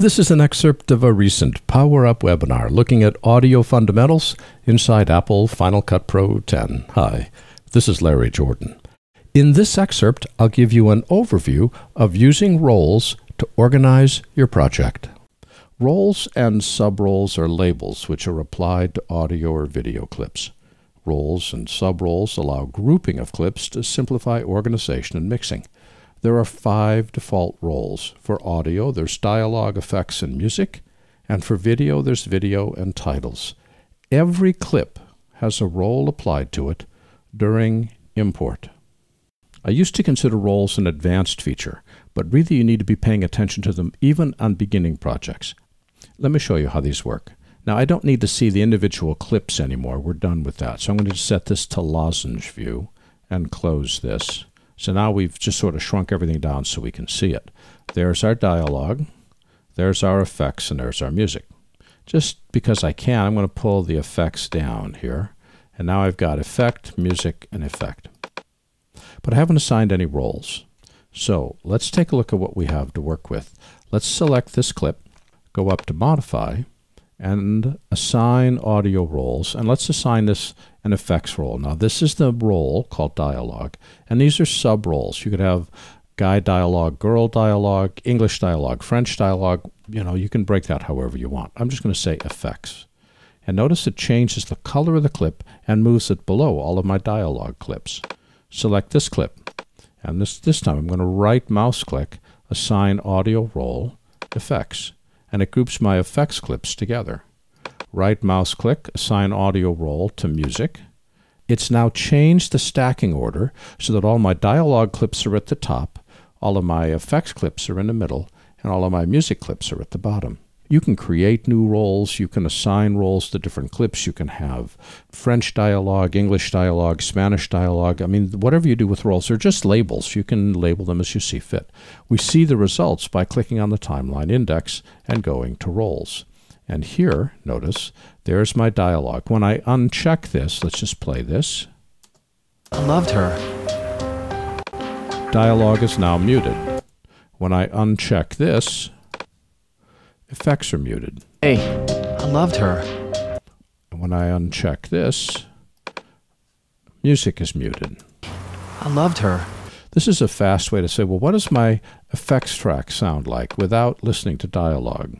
This is an excerpt of a recent Power Up webinar looking at audio fundamentals inside Apple Final Cut Pro X. Hi, this is Larry Jordan. In this excerpt, I'll give you an overview of using roles to organize your project. Roles and subroles are labels which are applied to audio or video clips. Roles and subroles allow grouping of clips to simplify organization and mixing. There are 5 default roles. For audio, there's dialogue, effects, and music. And for video, there's video and titles. Every clip has a role applied to it during import. I used to consider roles an advanced feature, but really you need to be paying attention to them even on beginning projects. Let me show you how these work. Now, I don't need to see the individual clips anymore. We're done with that. So I'm going to set this to lozenge view and close this. So now we've just sort of shrunk everything down so we can see it. There's our dialogue, there's our effects, and there's our music. Just because I can, I'm going to pull the effects down here. And now I've got effect, music, and effect. But I haven't assigned any roles. So let's take a look at what we have to work with. Let's select this clip, go up to Modify, and assign audio roles, and let's assign this an effects role. Now this is the role called dialogue, and these are sub roles. You could have guy dialogue, girl dialogue, English dialogue, French dialogue, you know, you can break that however you want. I'm just going to say effects. And notice it changes the color of the clip and moves it below all of my dialogue clips. Select this clip, and this time I'm going to right mouse click, assign audio role, effects. And it groups my effects clips together. Right mouse click, assign audio role to music. It's now changed the stacking order so that all my dialogue clips are at the top, all of my effects clips are in the middle, and all of my music clips are at the bottom. You can create new roles, you can assign roles to different clips, you can have French dialogue, English dialogue, Spanish dialogue. I mean, whatever you do with roles, they're just labels. You can label them as you see fit. We see the results by clicking on the timeline index and going to roles. And here, notice, there's my dialogue. When I uncheck this, let's just play this. I loved her. Dialogue is now muted. When I uncheck this, effects are muted. Hey, I loved her. And when I uncheck this, music is muted. I loved her. This is a fast way to say, well, what does my effects track sound like without listening to dialogue?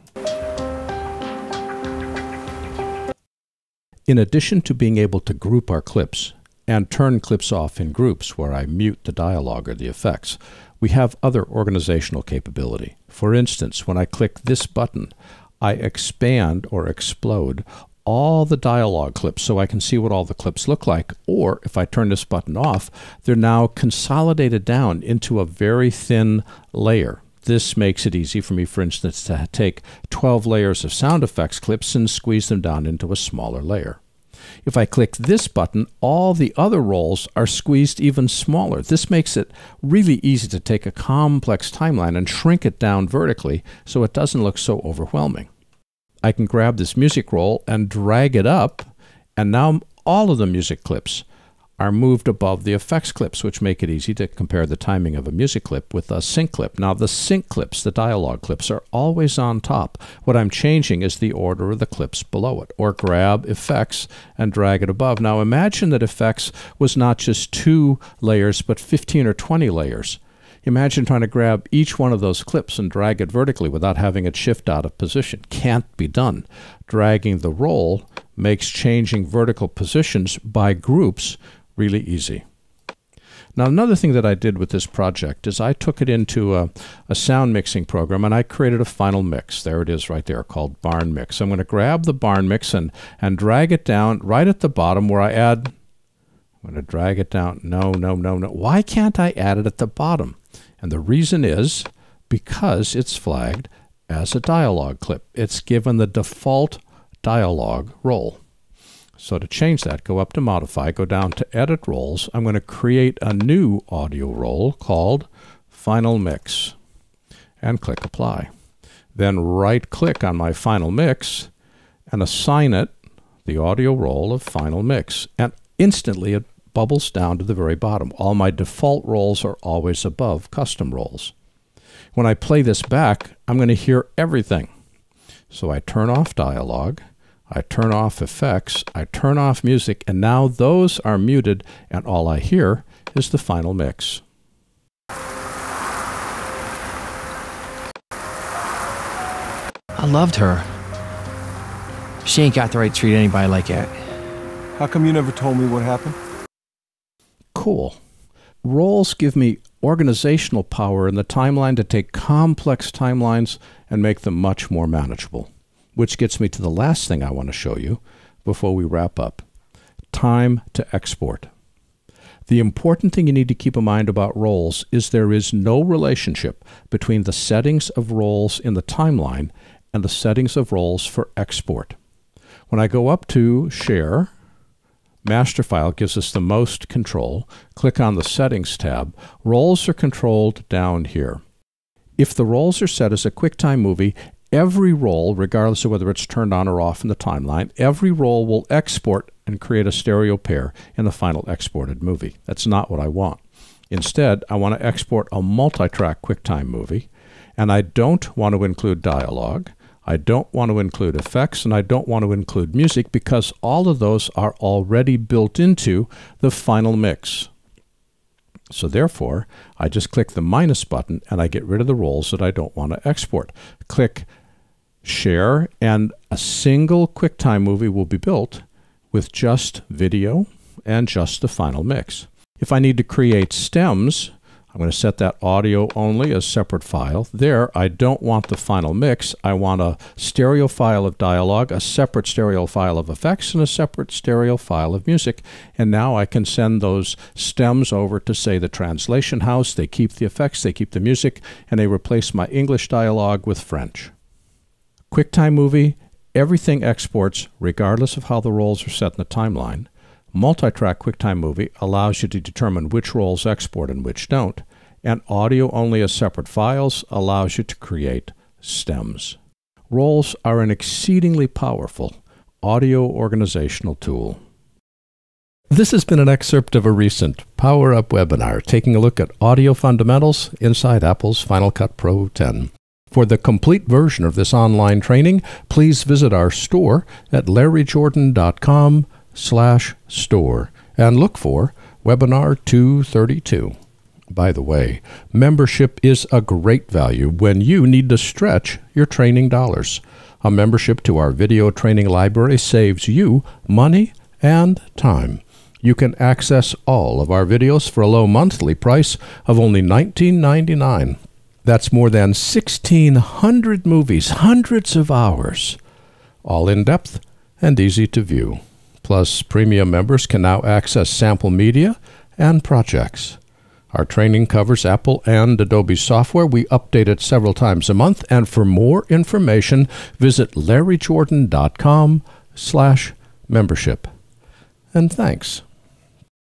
In addition to being able to group our clips and turn clips off in groups where I mute the dialogue or the effects, we have other organizational capability. For instance, when I click this button, I expand or explode all the dialogue clips so I can see what all the clips look like. Or if I turn this button off, they're now consolidated down into a very thin layer. This makes it easy for me, for instance, to take 12 layers of sound effects clips and squeeze them down into a smaller layer. If I click this button, all the other roles are squeezed even smaller. This makes it really easy to take a complex timeline and shrink it down vertically so it doesn't look so overwhelming. I can grab this music roll and drag it up, and now all of the music clips are moved above the effects clips, which make it easy to compare the timing of a music clip with a sync clip. Now the sync clips, the dialogue clips, are always on top. What I'm changing is the order of the clips below it. Or grab effects and drag it above. Now imagine that effects was not just 2 layers, but 15 or 20 layers. Imagine trying to grab each one of those clips and drag it vertically without having it shift out of position. Can't be done. Dragging the roll makes changing vertical positions by groups really easy. Now, another thing that I did with this project is I took it into a sound mixing program, and I created a final mix. There it is right there, called Barn Mix. I'm going to grab the Barn Mix and drag it down right at the bottom where I add. I'm going to drag it down. No. Why can't I add it at the bottom? And the reason is because it's flagged as a dialogue clip. It's given the default dialogue role. So to change that, go up to Modify, go down to Edit Roles. I'm going to create a new audio role called Final Mix and click Apply. Then right-click on my Final Mix and assign it the audio role of Final Mix. And instantly it bubbles down to the very bottom. All my default roles are always above custom roles. when I play this back, I'm going to hear everything. So I turn off dialogue, I turn off effects, I turn off music, and now those are muted, and all I hear is the final mix. I loved her. She ain't got the right to treat anybody like that. How come you never told me what happened? Cool. Roles give me organizational power in the timeline to take complex timelines and make them much more manageable. Which gets me to the last thing I want to show you before we wrap up. Time to export. The important thing you need to keep in mind about roles is there is no relationship between the settings of roles in the timeline and the settings of roles for export. When I go up to Share, Master File gives us the most control. Click on the Settings tab. Roles are controlled down here. If the roles are set as a QuickTime movie, every role, regardless of whether it's turned on or off in the timeline, every role will export and create a stereo pair in the final exported movie. That's not what I want. Instead, I want to export a multi-track QuickTime movie, and I don't want to include dialogue, I don't want to include effects, and I don't want to include music because all of those are already built into the final mix. So therefore, I just click the minus button and I get rid of the roles that I don't want to export. Click Share, and a single QuickTime movie will be built with just video and just the final mix. If I need to create stems, I'm going to set that audio only as separate file. There, I don't want the final mix. I want a stereo file of dialogue, a separate stereo file of effects, and a separate stereo file of music. And now I can send those stems over to, say, the translation house. They keep the effects, they keep the music, and they replace my English dialogue with French. QuickTime Movie, everything exports regardless of how the roles are set in the timeline. Multi-track QuickTime Movie allows you to determine which roles export and which don't, and audio only as separate files allows you to create stems. Roles are an exceedingly powerful audio organizational tool. This has been an excerpt of a recent Power Up webinar taking a look at audio fundamentals inside Apple's Final Cut Pro X. For the complete version of this online training, please visit our store at LarryJordan.com/store and look for Webinar 232. By the way, membership is a great value when you need to stretch your training dollars. A membership to our video training library saves you money and time. You can access all of our videos for a low monthly price of only $19.99. That's more than 1,600 movies, hundreds of hours, all in depth and easy to view. Plus, premium members can now access sample media and projects. Our training covers Apple and Adobe software. We update it several times a month. And for more information, visit LarryJordan.com/membership. And thanks.